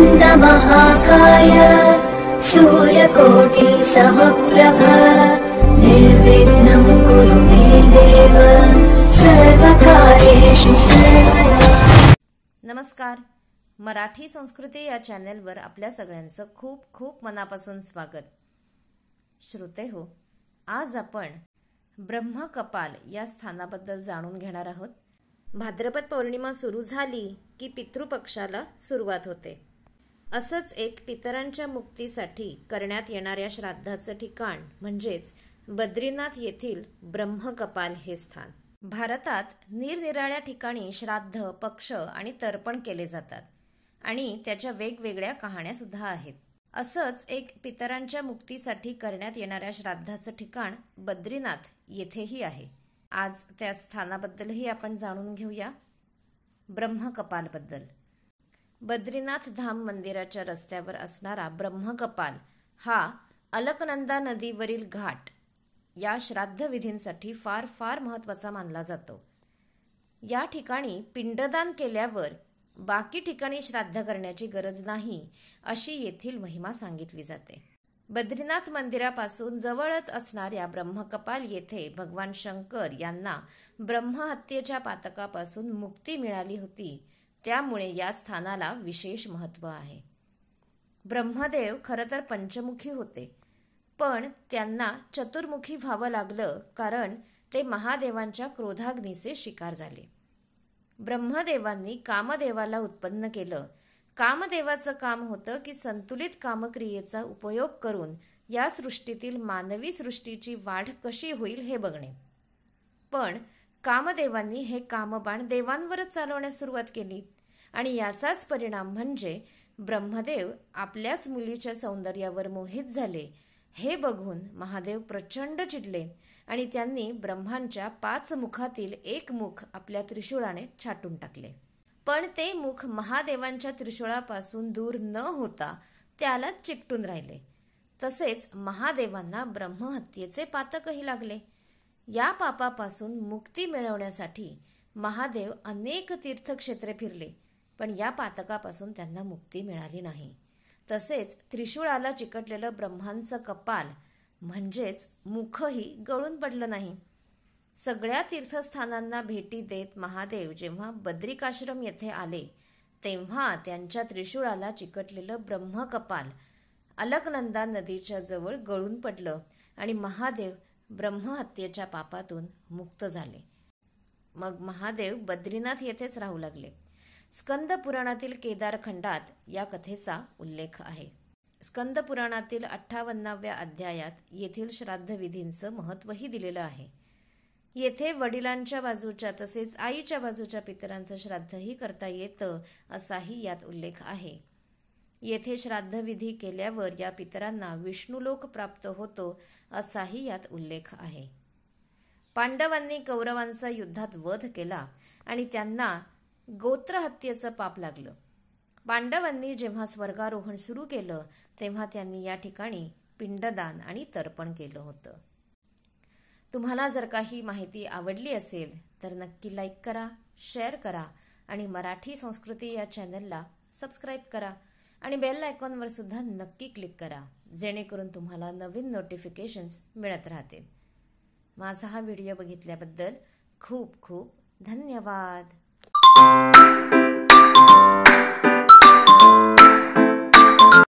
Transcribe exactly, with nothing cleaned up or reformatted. अलकनंद महाकाय सूर्यकोटि समप्रभ निर्विघ्नं कुरु मे देव सर्वकार्येषु सर्वदा। नमस्कार, मराठी संस्कृती या चॅनलवर आपल्या सगळ्यांचं खूप खूप मनापासून स्वागत। श्रोतेहो, आज आपण ब्रह्मकपाल या स्थानाबद्दल जाणून घेणार आहोत। भाद्रपद पौर्णिमा सुरू झाली की पितृपक्षाला सुरुवात होते। असंच एक पितरांच्या मुक्तीसाठी करण्यात येणाऱ्या श्राद्धाचं ठिकाण म्हणजेच बद्रीनाथ येथील ब्रह्मकपाल हे स्थान। भारतात निरनिराळ्या ठिकाणी श्राद्ध, पक्ष आणि तर्पण केले जातात आणि त्याच्या वेगवेगळ्या कहाण्या सुद्धा आहेत। असंच एक पितरांच्या मुक्तीसाठी करण्यात येणाऱ्या श्राद्धाचं ठिकाण बद्रीनाथ येथेही आहे। आज त्या स्थानाबद्दलही आपण जाणून घेऊया। ब्रह्मकपाल बद्दल, बद्रीनाथ धाम मंदिराच्या रस्त्यावर असणारा ब्रह्मकपाल हा अलकनंदा नदीवरील घाट या श्राद्ध विधींसाठी फार फार महत्त्वाचा मानला जातो। या ठिकाणी पिंडदान केल्यावर बाकी ठिकाणी श्राद्ध करण्याची गरज नाही अशी येथील महिमा सांगितली जाते। बद्रीनाथ मंदिरापासून जवळच असणाऱ्या ब्रह्मकपाल येथे भगवान शंकर यांना ब्रह्महत्येच्या पातकापासून मुक्ती मिळाली होती, त्यामुळे या स्थानाला विशेष महत्त्व आहे। ब्रह्मदेव खरं तर पंचमुखी होते, पण त्यांना चतुर्मुखी व्हावं लागलं कारण ते महादेवांच्या क्रोधाग्नीचे शिकार झाले। ब्रह्मदेवांनी कामदेवाला उत्पन्न केलं। कामदेवाचं काम होतं की संतुलित कामक्रियेचा उपयोग करून या सृष्टीतील मानवी सृष्टीची वाढ कशी होईल हे बघणे, पण कामदेवांनी हे कामबाण देवांवरच चालवण्यास सुरुवात केली आणि याचाच परिणाम म्हणजे ब्रह्मदेव आपल्याच मुलीच्या सौंदर्यावर मोहित झाले। हे बघून महादेव प्रचंड चिडले आणि त्यांनी ब्रह्मांच्या पाच मुखातील एक मुख आपल्या त्रिशूळाने छाटून टाकले, पण ते मुख महादेवांच्या त्रिशूळापासून दूर न होता त्याला चिकटून राहिले। तसेच महादेवांना ब्रह्महत्येचे पातकही लागले। या पापापासून मुक्ती मिळवण्यासाठी महादेव अनेक तीर्थक्षेत्रे फिरले, पण या पातकापासून त्यांना मुक्ती मिळाली नाही। तसेच त्रिशूळाला चिकटलेलं ब्रह्मांचं कपाल म्हणजेच मुखही गळून पडलं नाही। सगळ्या तीर्थस्थानांना भेटी देत महादेव जेव्हा बद्रिकाश्रम येथे आले तेव्हा त्यांच्या त्रिशूळाला चिकटलेलं ब्रह्मकपाल अलकनंदा नदीच्या जवळ गळून पडलं आणि महादेव ब्रह्महत्येच्या पापातून मुक्त झाले। मग महादेव बद्रीनाथ येथेच राहू लागले। स्कंदपुराणातील केदारखंडात या कथेचा उल्लेख आहे। स्कंदपुराणातील अठ्ठावन्नाव्या अध्यायात येथील श्राद्धविधींचं महत्त्वही दिलेलं आहे। येथे वडिलांच्या बाजूच्या तसेच आईच्या बाजूच्या पितरांचं श्राद्धही करता येतं असाही यात उल्लेख आहे। येथे श्राद्धविधी केल्यावर या पितरांना विष्णुलोक प्राप्त होतो असाही यात उल्लेख आहे। पांडवांनी कौरवांचा युद्धात वध केला आणि त्यांना गोत्रहत्येचं पाप लागलं। पांडवांनी जेव्हा स्वर्गारोहण सुरू केलं तेव्हा त्यांनी या ठिकाणी पिंडदान आणि तर्पण केलं होतं। तुम्हाला जर काही माहिती आवडली असेल तर नक्की लाईक करा, शेअर करा आणि मराठी संस्कृती या चॅनलला सबस्क्राईब करा आणि बेल आयकॉनवर सुद्धा नक्की क्लिक करा, जेणेकरून तुम्हाला नवीन नोटिफिकेशन्स मिळत राहतील। माझा हा व्हिडिओ बघितल्याबद्दल खूप खूप धन्यवाद।